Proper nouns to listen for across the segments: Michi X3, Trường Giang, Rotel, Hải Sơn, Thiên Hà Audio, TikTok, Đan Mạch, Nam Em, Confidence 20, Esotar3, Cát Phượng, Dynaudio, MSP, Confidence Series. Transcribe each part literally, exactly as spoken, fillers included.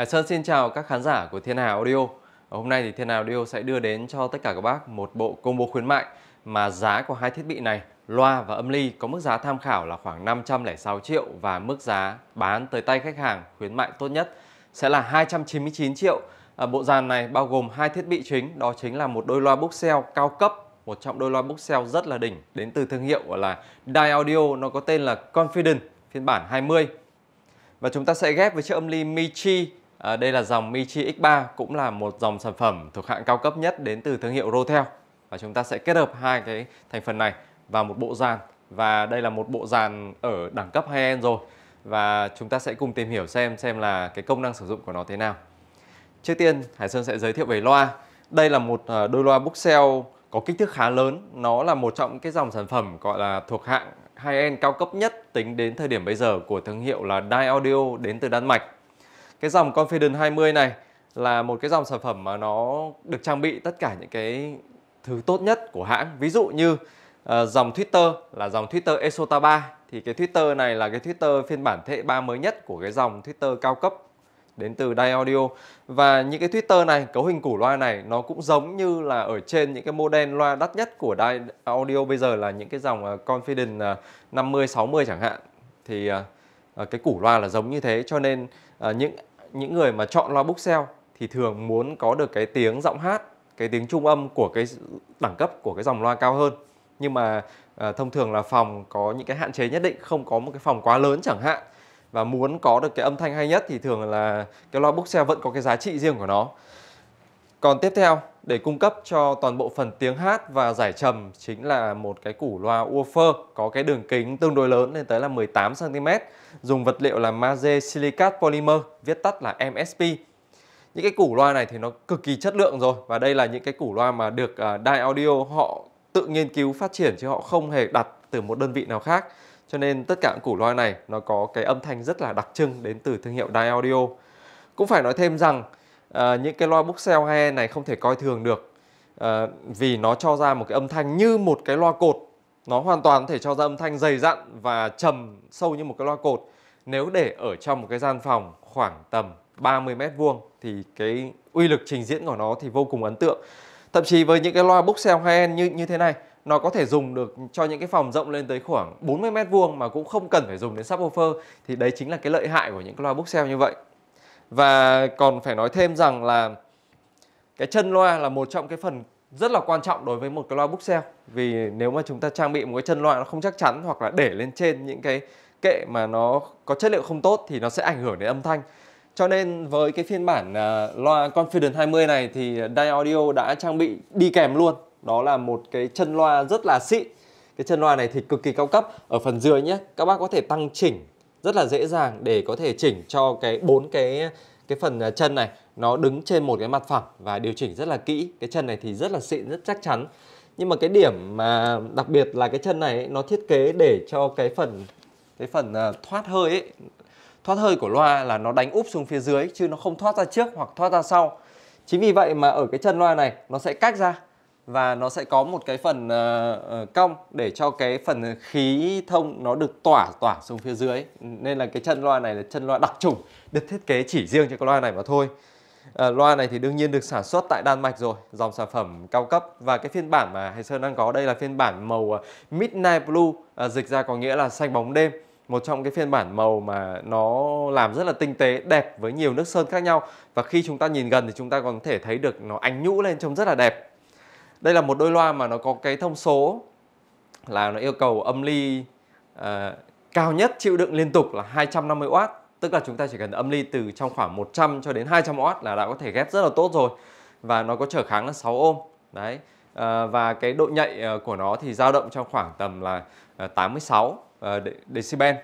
Hải Sơn xin chào các khán giả của Thiên Hà Audio. Hôm nay thì Thiên Hà Audio sẽ đưa đến cho tất cả các bác một bộ combo khuyến mại mà giá của hai thiết bị này, loa và âm ly, có mức giá tham khảo là khoảng năm trăm lẻ sáu triệu và mức giá bán tới tay khách hàng khuyến mại tốt nhất sẽ là hai trăm chín mươi chín triệu. Bộ dàn này bao gồm hai thiết bị chính, đó chính là một đôi loa Boxel cao cấp, một trong đôi loa Boxel rất là đỉnh đến từ thương hiệu là Dynaudio, nó có tên là Confidence phiên bản hai mươi. Và chúng ta sẽ ghép với chiếc âm ly Michi, à, đây là dòng Michi X ba, cũng là một dòng sản phẩm thuộc hạng cao cấp nhất đến từ thương hiệu Rotel. Và chúng ta sẽ kết hợp hai cái thành phần này vào một bộ dàn. Và đây là một bộ dàn ở đẳng cấp high-end rồi. Và chúng ta sẽ cùng tìm hiểu xem xem là cái công năng sử dụng của nó thế nào. Trước tiên, Hải Sơn sẽ giới thiệu về loa. Đây là một đôi loa Boxel có kích thước khá lớn. Nó là một trong cái dòng sản phẩm gọi là thuộc hạng high-end cao cấp nhất tính đến thời điểm bây giờ của thương hiệu là Dynaudio đến từ Đan Mạch. Cái dòng Confidence hai mươi này là một cái dòng sản phẩm mà nó được trang bị tất cả những cái thứ tốt nhất của hãng. Ví dụ như uh, dòng tweeter là dòng tweeter Esotar ba. Thì cái tweeter này là cái tweeter phiên bản thế hệ ba mới nhất của cái dòng tweeter cao cấp đến từ Dynaudio. Và những cái tweeter này, cấu hình củ loa này nó cũng giống như là ở trên những cái model loa đắt nhất của Dynaudio bây giờ là những cái dòng Confidence năm mươi, sáu mươi chẳng hạn. Thì uh, cái củ loa là giống như thế, cho nên uh, những những người mà chọn loa Boxel thì thường muốn có được cái tiếng giọng hát, cái tiếng trung âm của cái đẳng cấp của cái dòng loa cao hơn. Nhưng mà uh, thông thường là phòng có những cái hạn chế nhất định, không có một cái phòng quá lớn chẳng hạn. Và muốn có được cái âm thanh hay nhất thì thường là cái loa Boxel vẫn có cái giá trị riêng của nó. Còn tiếp theo, để cung cấp cho toàn bộ phần tiếng hát và giải trầm chính là một cái củ loa woofer có cái đường kính tương đối lớn lên tới là mười tám xăng ti mét, dùng vật liệu là magie silicate polymer, viết tắt là em ét pê. Những cái củ loa này thì nó cực kỳ chất lượng rồi, và đây là những cái củ loa mà được uh, Dynaudio họ tự nghiên cứu phát triển chứ họ không hề đặt từ một đơn vị nào khác. Cho nên tất cả củ loa này nó có cái âm thanh rất là đặc trưng đến từ thương hiệu Dynaudio. Cũng phải nói thêm rằng à, những cái loa Boxel hai này không thể coi thường được, à, vì nó cho ra một cái âm thanh như một cái loa cột. Nó hoàn toàn có thể cho ra âm thanh dày dặn và trầm sâu như một cái loa cột. Nếu để ở trong một cái gian phòng khoảng tầm ba mươi mét vuông thì cái uy lực trình diễn của nó thì vô cùng ấn tượng. Thậm chí với những cái loa Boxel hai như, như thế này, nó có thể dùng được cho những cái phòng rộng lên tới khoảng bốn mươi mét vuông mà cũng không cần phải dùng đến subwoofer. Thì đấy chính là cái lợi hại của những cái loa Boxel như vậy. Và còn phải nói thêm rằng là cái chân loa là một trong cái phần rất là quan trọng đối với một cái loa Boxel. Vì nếu mà chúng ta trang bị một cái chân loa nó không chắc chắn hoặc là để lên trên những cái kệ mà nó có chất liệu không tốt thì nó sẽ ảnh hưởng đến âm thanh. Cho nên với cái phiên bản loa Confidence hai mươi này thì Dynaudio đã trang bị đi kèm luôn, đó là một cái chân loa rất là xịn. Cái chân loa này thì cực kỳ cao cấp. Ở phần dưới nhé, các bác có thể tăng chỉnh rất là dễ dàng để có thể chỉnh cho cái bốn cái cái phần chân này nó đứng trên một cái mặt phẳng và điều chỉnh rất là kỹ. Cái chân này thì rất là xịn, rất chắc chắn. Nhưng mà cái điểm mà đặc biệt là cái chân này ấy, nó thiết kế để cho cái phần cái phần thoát hơi ấy, thoát hơi của loa là nó đánh úp xuống phía dưới chứ nó không thoát ra trước hoặc thoát ra sau. Chính vì vậy mà ở cái chân loa này nó sẽ cách ra và nó sẽ có một cái phần uh, cong để cho cái phần khí thông nó được tỏa tỏa xuống phía dưới. Nên là cái chân loa này là chân loa đặc trùng được thiết kế chỉ riêng cho cái loa này mà thôi. Uh, loa này thì đương nhiên được sản xuất tại Đan Mạch rồi, dòng sản phẩm cao cấp. Và cái phiên bản mà Hải Sơn đang có đây là phiên bản màu uh, Midnight Blue, uh, dịch ra có nghĩa là xanh bóng đêm. Một trong cái phiên bản màu mà nó làm rất là tinh tế, đẹp với nhiều nước sơn khác nhau. Và khi chúng ta nhìn gần thì chúng ta còn có thể thấy được nó ánh nhũ lên trông rất là đẹp. Đây là một đôi loa mà nó có cái thông số là nó yêu cầu âm ly uh, cao nhất chịu đựng liên tục là hai trăm năm mươi oát. Tức là chúng ta chỉ cần âm ly từ trong khoảng một trăm cho đến hai trăm oát là đã có thể ghép rất là tốt rồi. Và nó có trở kháng là sáu ôm. Đấy. Uh, và cái độ nhạy của nó thì dao động trong khoảng tầm là tám mươi sáu decibel.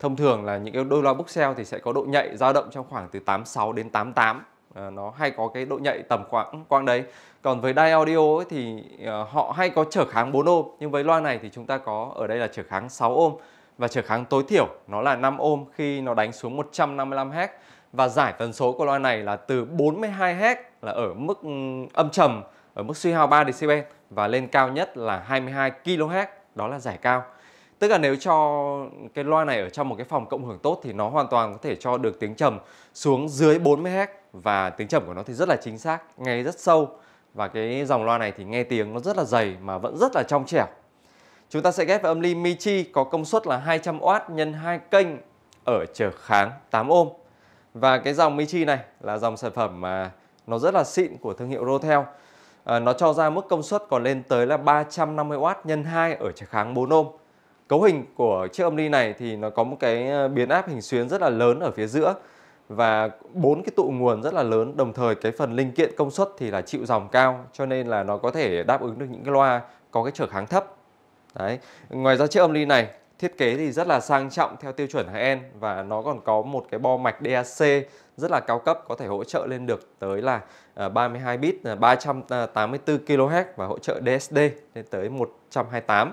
Thông thường là những cái đôi loa Boxel thì sẽ có độ nhạy dao động trong khoảng từ tám mươi sáu đến tám mươi tám. À, nó hay có cái độ nhạy tầm quãng quãng đấy. Còn với Dynaudio ấy thì à, họ hay có trở kháng bốn ôm. Nhưng với loa này thì chúng ta có ở đây là trở kháng sáu ôm. Và trở kháng tối thiểu nó là năm ôm khi nó đánh xuống một trăm năm mươi lăm héc. Và giải tần số của loa này là từ bốn mươi hai héc là ở mức âm trầm, ở mức suy hao ba decibel, và lên cao nhất là hai mươi hai ki lô héc, đó là giải cao. Tức là nếu cho cái loa này ở trong một cái phòng cộng hưởng tốt thì nó hoàn toàn có thể cho được tiếng trầm xuống dưới bốn mươi héc và tiếng trầm của nó thì rất là chính xác, nghe rất sâu. Và cái dòng loa này thì nghe tiếng nó rất là dày mà vẫn rất là trong trẻo. Chúng ta sẽ ghép vào âm ly Michi có công suất là hai trăm oát x hai kênh ở trở kháng tám ôm. Và cái dòng Michi này là dòng sản phẩm mà nó rất là xịn của thương hiệu Rotel. À, nó cho ra mức công suất còn lên tới là ba trăm năm mươi oát x hai ở trở kháng bốn ôm. Cấu hình của chiếc âm ly này thì nó có một cái biến áp hình xuyến rất là lớn ở phía giữa và bốn cái tụ nguồn rất là lớn, đồng thời cái phần linh kiện công suất thì là chịu dòng cao, cho nên là nó có thể đáp ứng được những cái loa có cái trở kháng thấp. Đấy. Ngoài ra chiếc âm ly này thiết kế thì rất là sang trọng theo tiêu chuẩn high-end và nó còn có một cái bo mạch đê a xê rất là cao cấp, có thể hỗ trợ lên được tới là ba mươi hai bit ba trăm tám mươi tư ki lô héc và hỗ trợ đê ét đê lên tới một trăm hai mươi tám.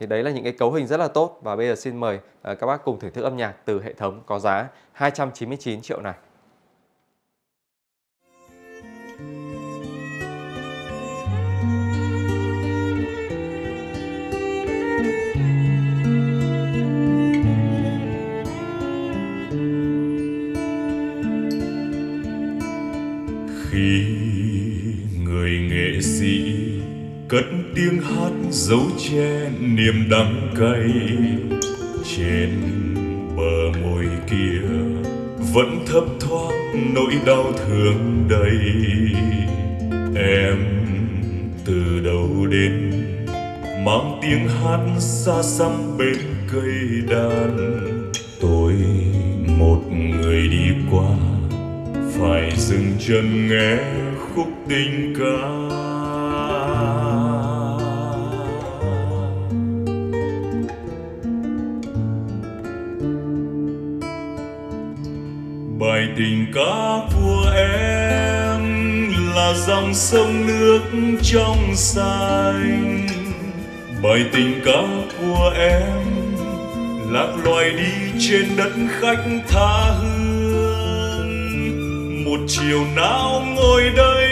Thì đấy là những cái cấu hình rất là tốt. Và bây giờ xin mời các bác cùng thưởng thức âm nhạc từ hệ thống có giá hai trăm chín mươi chín triệu này. Khi người nghệ sĩ cất tiếng hát dấu che niềm đắng cay, trên bờ môi kia vẫn thấp thoáng nỗi đau thương đầy. Em từ đầu đến mang tiếng hát xa xăm bên cây đàn, tôi một người đi qua phải dừng chân nghe khúc tình ca. Bài tình ca của em là dòng sông nước trong xanh, bài tình ca của em lạc loài đi trên đất khách tha hương. Một chiều nào ngồi đây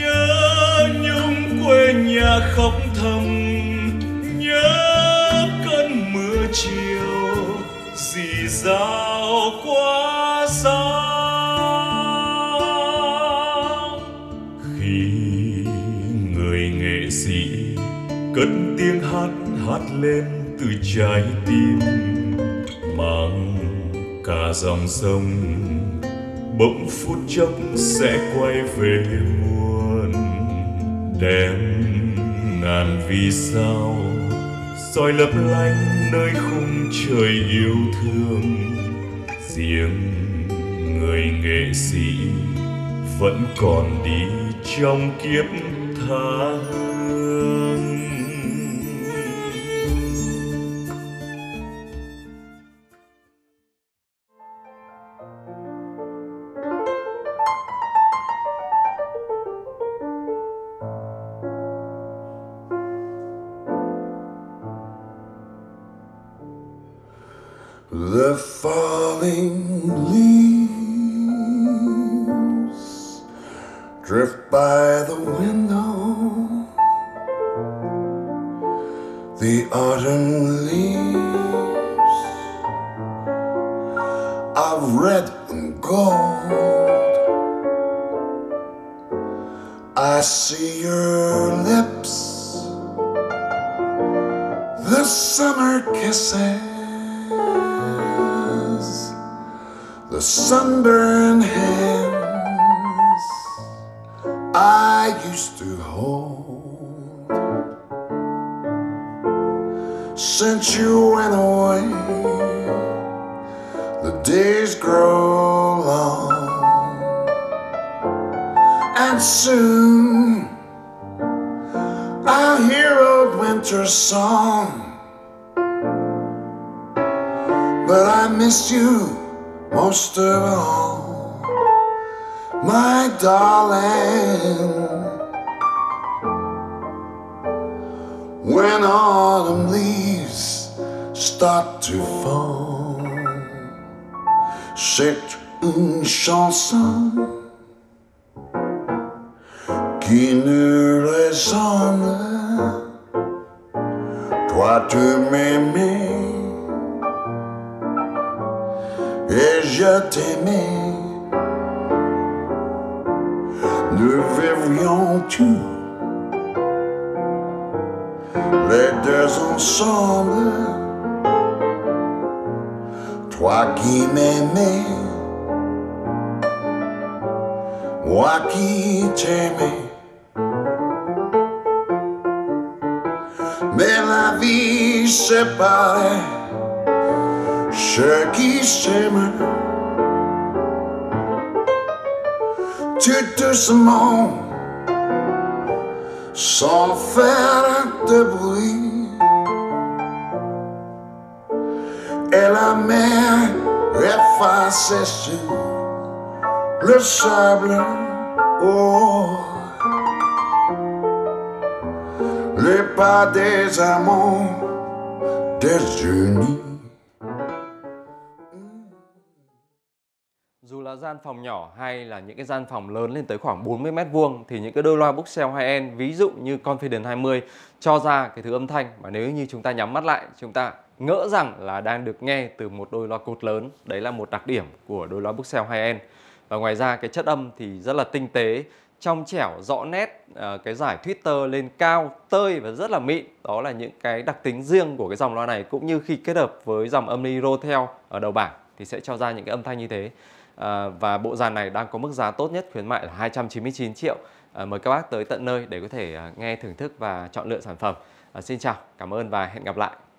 nhớ nhung quê nhà khóc thầm, nhớ cơn mưa chiều dì dào quá xa. Khi người nghệ sĩ cất tiếng hát, hát lên từ trái tim, mang cả dòng sông bỗng phút chốc sẽ quay về muôn. Đem ngàn vì sao soi lấp lánh nơi khung trời yêu thương, riêng người nghệ sĩ vẫn còn đi trong kiếp tha hương. The falling leaves drift by the window, the autumn leaves of red and gold. I see your lips, the summer kisses, the sunburned hands I used to hold. Since you went away, the days grow long, and soon I'll hear a winter song. But I miss you most of all, my darling, when autumn leaves start to fall. C'est une chanson qui ne ressemble Toi tu m'aimais et je t'aimais. Nous verrions tu les deux ensemble. Toi qui m'aimais, moi qui t'aimais. Mais la vie séparait ceux qui s'aiment. Tout doucement, sans faire de bruit, et la mer effaçait sur le sable. Oh, les pas des amants désunis. Dù là gian phòng nhỏ hay là những cái gian phòng lớn lên tới khoảng bốn mươi mét vuông thì những cái đôi loa Bookshelf high-end ví dụ như Confidence hai mươi cho ra cái thứ âm thanh mà nếu như chúng ta nhắm mắt lại chúng ta ngỡ rằng là đang được nghe từ một đôi loa cột lớn. Đấy là một đặc điểm của đôi loa Bookshelf high-end. Và ngoài ra cái chất âm thì rất là tinh tế, trong trẻo, rõ nét, cái giải tweeter lên cao, tơi và rất là mịn. Đó là những cái đặc tính riêng của cái dòng loa này, cũng như khi kết hợp với dòng âm ly Rotel ở đầu bảng thì sẽ cho ra những cái âm thanh như thế. À, và bộ dàn này đang có mức giá tốt nhất khuyến mại là hai trăm chín mươi chín triệu. à, Mời các bác tới tận nơi để có thể nghe, thưởng thức và chọn lựa sản phẩm. à, Xin chào, cảm ơn và hẹn gặp lại.